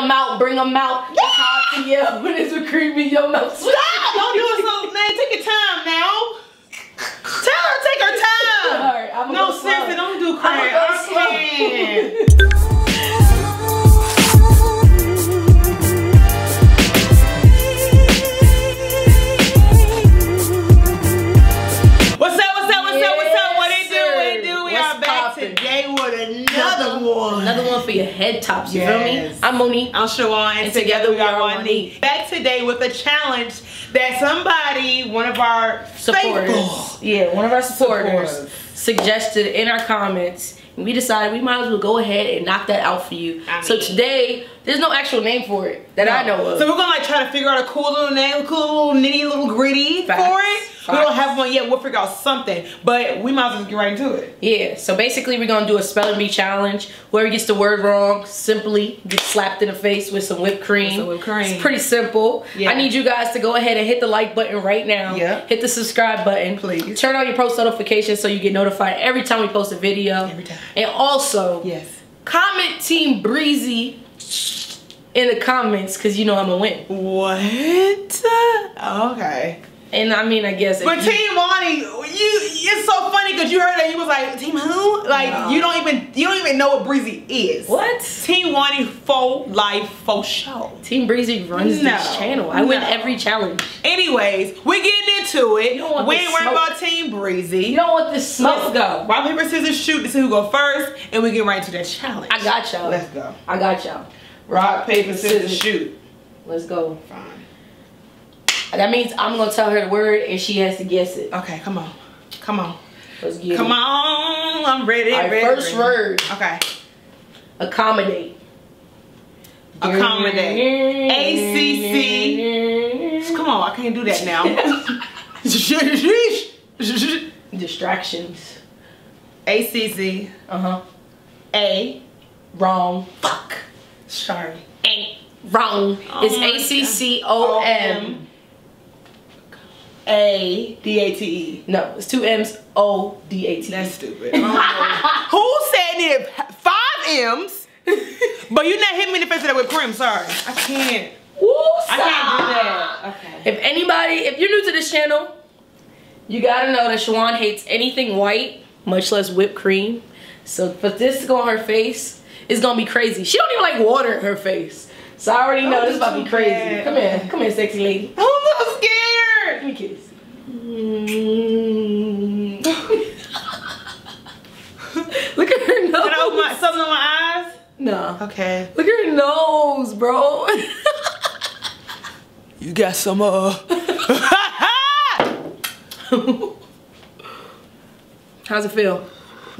them out, bring them out. That's how I feel when it's a creepy your mouth. Stop! Don't do it so, man. Take your time now. Tell her take her time. All right, I'm no, seriously, don't do crying. I can't. For your head tops, you feel me? I'm Moni. I'm Shawann, and together we are One Knee. Back today with a challenge that somebody, one of our supporters, one of our supporters suggested in our comments. And we decided we might as well go ahead and knock that out for you. I mean, so today, there's no actual name for it that I know of. So we're gonna like try to figure out a cool little name, cool little nitty, little gritty for it. We don't have one yet. We'll figure out something, but we might as well get right into it. Yeah. So basically, we're gonna do a spelling bee challenge. Whoever gets the word wrong, simply gets slapped in the face with some whipped cream. It's pretty simple. Yeah. I need you guys to go ahead and hit the like button right now. Yeah. Hit the subscribe button, please. Turn on your post notifications so you get notified every time we post a video. Every time. And also, comment Team Breezy in the comments because you know I'm gonna win. What? Okay. And I mean, I guess. But Team Moni, it's so funny because you heard that you was like, Team who? Like you don't even know what Breezy is. What? Team Moni for life, for show. Team Breezy runs this channel. I win every challenge. Anyways, we're getting into it. You don't want we ain't worried about Team Breezy. You don't want the smoke. Let's go. Rock paper scissors shoot to see who go first, and we get right into that challenge. I got y'all. Let's go. I got y'all. Rock paper scissors shoot. Let's go. Fine. That means I'm gonna tell her the word and she has to guess it. Okay, come on. Come on. Let's get it. Come on. I'm ready. All right, first word. Okay. Accommodate. Accommodate. ACC. Come on, I can't do that now. Distractions. ACC. Uh-huh. A. Wrong. Fuck. Sorry. A. Wrong. It's ACCOM. A-D-A-T-E. No, it's two M's, O-D-A-T-E. That's stupid. Who said it? 5 M's, but you not hit me in the face with that whipped cream, sorry. I can't. Woo, I can't do that. Okay. If anybody, if you're new to this channel, you gotta know that Shawann hates anything white, much less whipped cream. So for this to go on her face, it's gonna be crazy. She don't even like water in her face. So I already know this is about to be crazy. Bad. Come here, sexy lady. I'm so scared. Let me kiss. Mm. Look at her nose. Can I open something on my eyes? No. Okay. Look at her nose, bro. You got some How's it feel?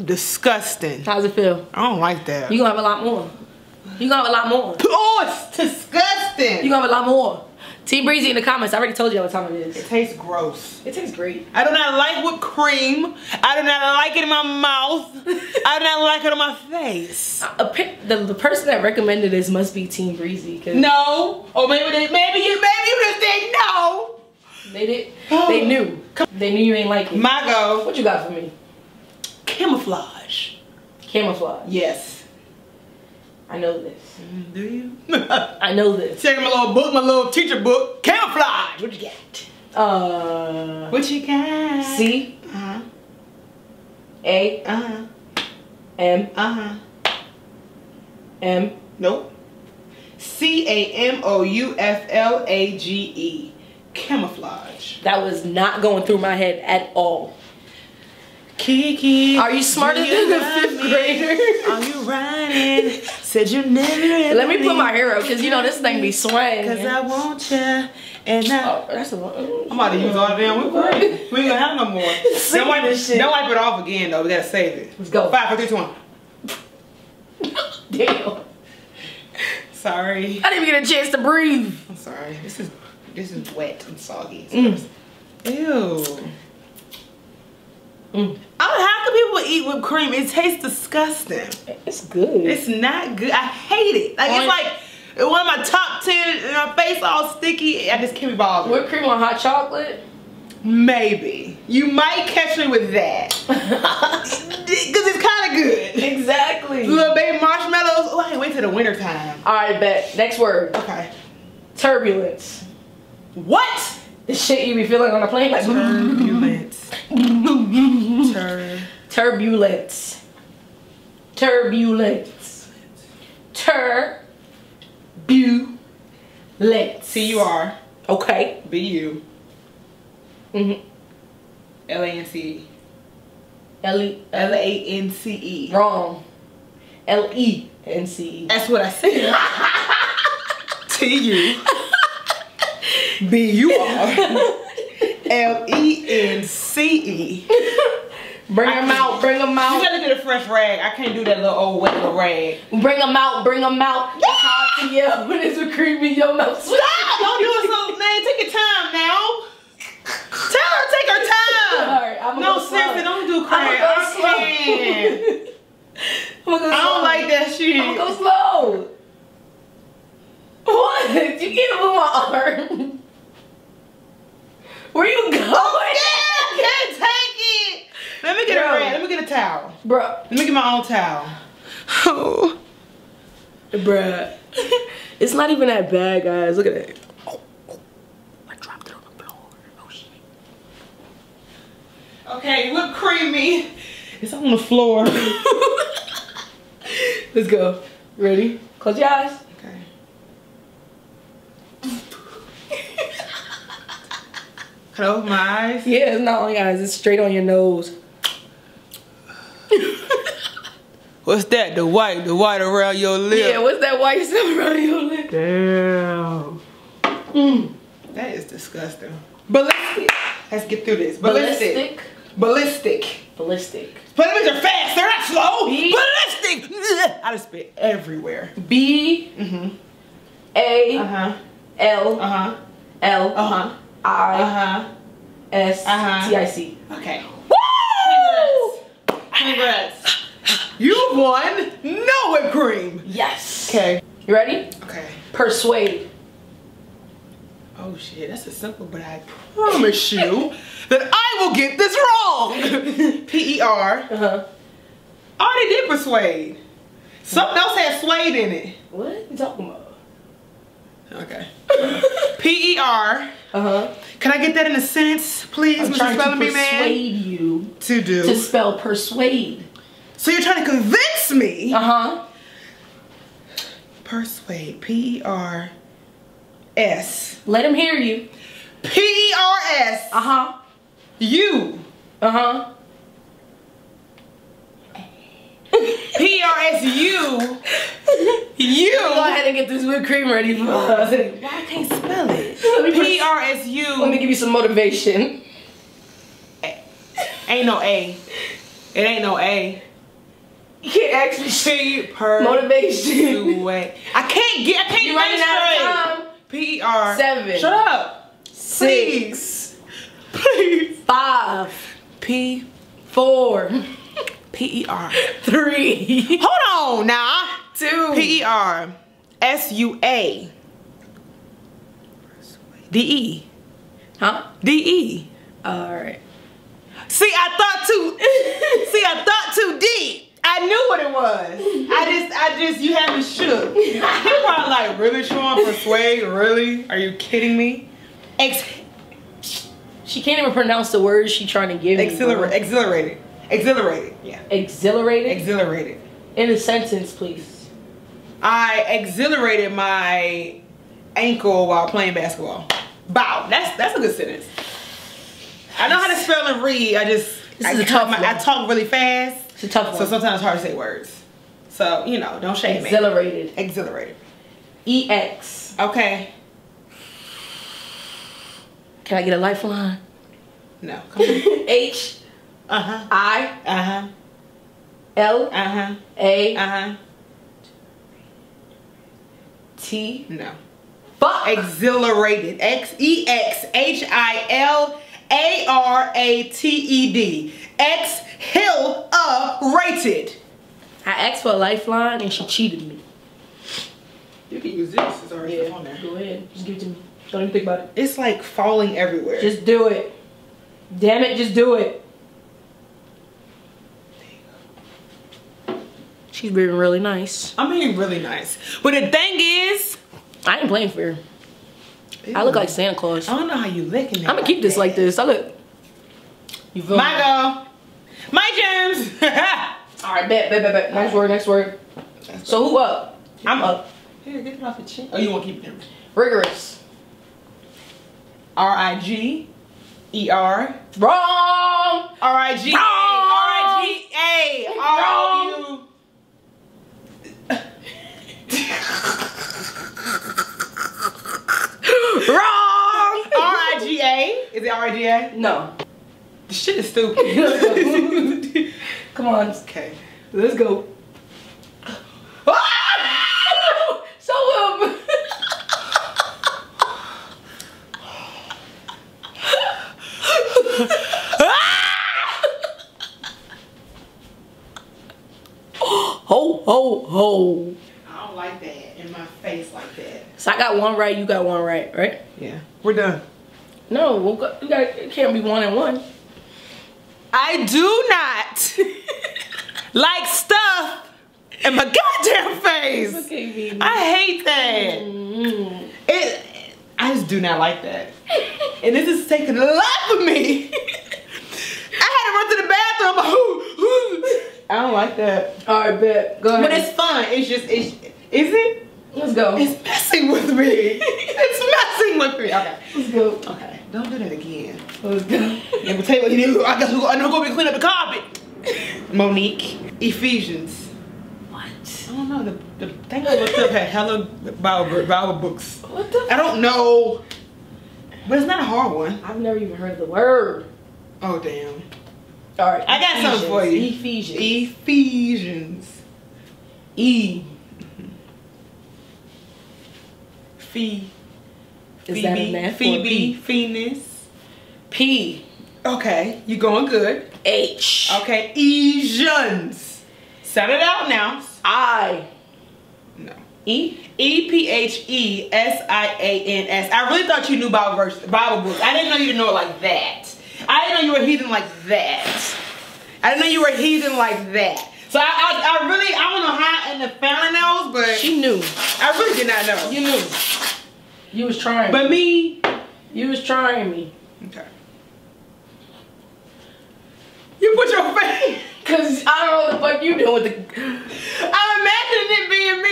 Disgusting. How's it feel? I don't like that. You gonna have a lot more. You gonna have a lot more. Oh, it's disgusting. You gonna have a lot more. Team Breezy in the comments. I already told you all the time it is. It tastes gross. It tastes great. I do not like whipped cream. I do not like it in my mouth. I do not like it on my face. The person that recommended this must be Team Breezy. No. Or maybe you just didn't know. They did. They knew. They knew you ain't like it. My go. What you got for me? Camouflage. Camouflage. Yes. I know this. Do you? I know this. Check my little book, my little teacher book. Camouflage. What you got? What you got? C. Uh-huh. A. Uh-huh. M. Uh-huh. M. Nope. C-A-M-O-U-F-L-A-G-E. Camouflage. That was not going through my head at all. Kiki, are you smarter than the 5th grader? Are you running? Said you never. Let me put my hair up because you know this thing be swaying. Cause I want ya and I. Oh, that's a lot. I'm about to use all the damn whipped cream. We ain't gonna have no more. Don't wipe it off again though. We gotta save it. Let's go. 5, 4, 3, 2, 1. Damn. Sorry. I didn't even get a chance to breathe. I'm sorry. This is wet and soggy. Mm. Ew. Mm. Oh, how can people eat whipped cream? It tastes disgusting. It's good. It's not good. I hate it. Like it's like one of my top 10. And my face all sticky. I just can't be bothered. Whipped cream on hot chocolate. Maybe. You might catch me with that. Because it's kind of good. Exactly. Little baby marshmallows. Oh, I can't wait till the winter time. All right, bet. Next word. Okay. Turbulence. What? The shit you be feeling on a plane? Like turbulence. Turbulence. Turbulence. Turbulence. T-U-R. Okay. B-U. Mm-hmm. L-A-N-C-E. L-A-N-C-E. Wrong. L-E-N-C-E. That's what I said. T-U. B-U-R. L-E-N-C-E. Bring them out, bring them out. You gotta get a fresh rag. I can't do that little old wet little rag. Bring them out, bring them out. Yeah. That's how I feel when it's a cream in your mouth. Stop! Don't do it so, man. Take your time now. Tell her to take her time. All right, I'm no, seriously, don't do crack. I don't like that shit. I'm gonna go slow. What? You can't move my arm. Where you going? I can't take it. Let me get a rag. Let me get a towel. Bro. Let me get my own towel. Oh. Bruh. It's not even that bad, guys. Look at it. Okay, look creamy. It's on the floor. Let's go. Ready? Close your eyes. Okay. Close my eyes? Yeah, it's not on your eyes. It's straight on your nose. What's that? The white? The white around your lip? Yeah, what's that white stuff around your lip? Damn. Mm. That is disgusting. Ballistic. Let's get through this. Ballistic. Ballistic. Ballistic. Put them in there fast. They're not slow. Ballistic. I just spit everywhere. B. A. L. L. I. S. T. I. C. Okay. Woo! Congrats. You won. No whipped cream. Yes. Okay. You ready? Okay. Persuade. Oh shit, that's a simple, but I promise you that I will get this wrong. P-E-R. Oh, they did persuade. Something else had suede in it. What are you talking about? Okay. P-E-R. Can I get that in a sentence, please, I'm Mrs. trying Spelling to Bee Man? Persuade you to do. To spell persuade. So you're trying to convince me. Persuade. P-E-R. S. Let him hear you. P-E-R-S. You. P-E-R-S-U. You. Go ahead and get this whipped cream ready for us. Why I can't spell it? P-E-R-S-U. Let me give you some motivation. Ain't no A. It ain't no A. You can't actually see per motivation. Way. I can't you running out of time. P-E-R. 7. Shut up. 6. Please. 5. P. 4. P-E-R. 3. Hold on now. 2. P-E-R. S-U-A. D-E. D-E. Alright. See, I thought two. See, I thought 2D. I knew what it was. I just, you had me shook. You're probably like, really, Shawann? Persuade? Really? Are you kidding me? She can't even pronounce the words she's trying to give me. Exhilarated. Exhilarated. Yeah. Exhilarated? Exhilarated. In a sentence, please. I exhilarated my ankle while playing basketball. Bow. That's a good sentence. I know how to spell and read. I talk really fast. It's a tough one. So sometimes it's hard to say words. So, you know, don't shame me. Exhilarated. Exhilarated. E-X. Okay. Can I get a lifeline? No. Come on. H. I. L. A. T. No. Fuck. Exhilarated. X-E-X-H-I-L-A-R-A-T-E-D. X. Hill rated. I asked for a lifeline and she cheated me. You can use this. It's already on there. Go ahead. Just give it to me. Don't even think about it. It's like falling everywhere. Just do it. Damn it, just do it. She's being really nice. I mean, really nice. But the thing is, I ain't playing fair. Ew. I look like Santa Claus. I don't know how you licking it. I'm gonna keep this like this. I look. You feel my girl. My germs. All right, bet. Next word. So who up? I'm up. Here, get it off your chin. Oh, you want to keep it in? Rigorous. R-I-G-E-R. Wrong. R-I-G-A. R-I-G-A. R-O-U. Wrong. R-I-G-A. Is it R-I-G-A? No. This shit is stupid. Come on. Okay. Let's go. Ho. I don't like that in my face like that. So I got one right, you got one right, right? Yeah. We're done. No, it can't be 1 and 1. I do not like stuff in my goddamn face. Okay, I hate that. Mm. I just do not like that. And this is taking a lot for me. I had to run to the bathroom. I don't like that. All right, bet. Go ahead. But it's fun. It's just, is it? Let's go. It's messing with me. It's messing with me. Okay. Let's go. Okay. Don't do that again. Let's go. Yeah, but tell you what you do. I guess I'm going to clean up the carpet. Monique. Ephesians. What? I don't know. The thing I looked up had hella Bible books. What the fuck? I don't know. But it's not a hard one. I've never even heard of the word. Oh, damn. All right, I got something for you. Ephesians. E. Fee. Is that a math? Phoebe. Phoenix. P. Okay, you're going good. H. Okay, Ephesians. Set it out now. I. No. E. E-P-H-E-S-I-A-N-S. I really thought you knew Bible books. I didn't know you didn't know it like that. I didn't know you were heathen like that. I didn't know you were heathen like that. So I really, I don't know how in the family knows, but she knew. I really did not know. You knew. You was trying. But me, you was trying me. Okay. You put your face. Cause I don't know what the fuck you doing with the. I'm imagining it being me.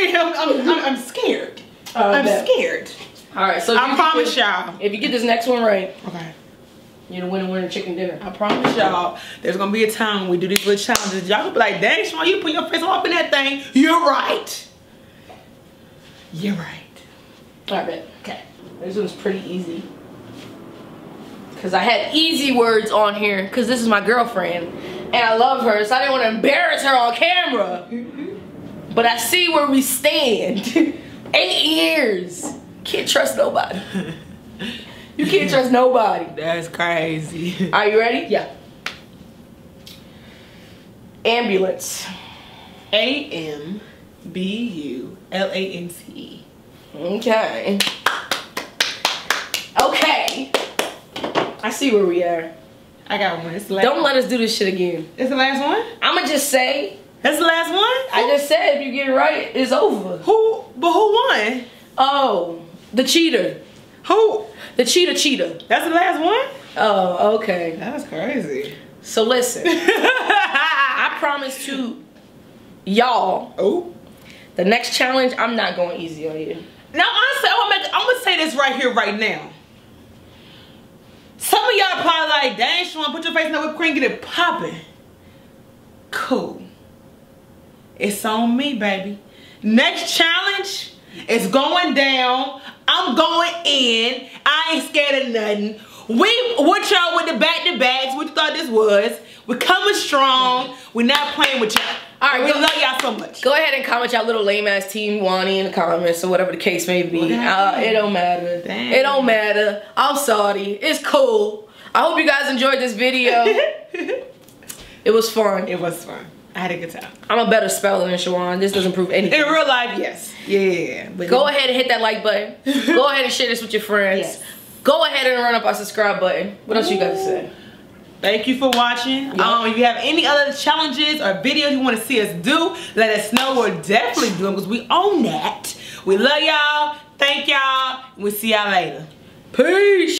I'm scared. I'm scared. All right. So I promise y'all, if you get this next one right. Okay. You're the winner chicken dinner. I promise y'all, there's gonna be a time when we do these little challenges. Y'all gonna be like, dang, Shawann, you put your face off in that thing. You're right. You're right. Alright, bet. Okay. This one's pretty easy. Cause I had easy words on here, cause this is my girlfriend. And I love her, so I didn't want to embarrass her on camera. But I see where we stand. 8 years. Can't trust nobody. You can't trust nobody. That's crazy. Are you ready? Yeah. Ambulance. A-M-B-U-L-A-N-C-E. Okay. Okay. I see where we are. I got one. It's the last one. Don't let us do this shit again. It's the last one? I'm going to just say. That's the last one? I just said if you get it right, it's over. Who? But who won? Oh, the cheater. Who? The cheetah. That's the last one? Oh, okay. That was crazy. So listen. I promise to y'all. Oh. The next challenge, I'm not going easy on you. No, honestly, I'm gonna say this right here, right now. Some of y'all probably like, dang, Shawann, put your face in the whipped cream, get it popping. Cool. It's on me, baby. Next challenge is going down. I'm going in. I ain't scared of nothing. We with y'all with the back-to-backs. What you thought this was. We're coming strong. We're not playing with y'all. All right, we love y'all so much. Go ahead and comment y'all little lame-ass Team Wani in the comments or whatever the case may be. It don't matter. Dang. It don't matter. I'm sorry. It's cool. I hope you guys enjoyed this video. It was fun. It was fun. I had a good time. I'm a better speller than Shawann. This doesn't prove anything. In real life, yes. Yeah. But go ahead and hit that like button. Go ahead and share this with your friends. Yes. Go ahead and run up our subscribe button. What else you got to say? Thank you for watching. Yep. If you have any other challenges or videos you want to see us do, let us know. We're definitely doing because we own that. We love y'all. Thank y'all. We'll see y'all later. Peace.